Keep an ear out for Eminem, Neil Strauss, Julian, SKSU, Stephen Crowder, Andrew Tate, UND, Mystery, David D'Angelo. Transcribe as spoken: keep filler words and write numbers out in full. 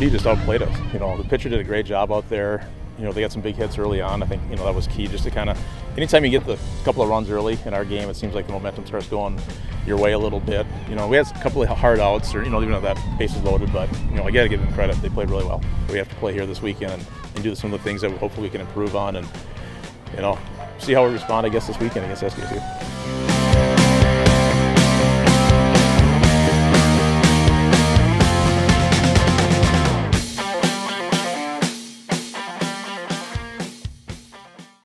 U N D just outplayed us. You know, the pitcher did a great job out there. You know, they got some big hits early on. I think, you know, that was key, just to kind of, anytime you get the couple of runs early in our game, it seems like the momentum starts going your way a little bit. You know, we had a couple of hard outs, or, you know, even though that base was loaded, but, you know, I got to give them credit. They played really well. We have to play here this weekend and, and do some of the things that hopefully we can improve on and, you know, see how we respond, I guess, this weekend against S K S U.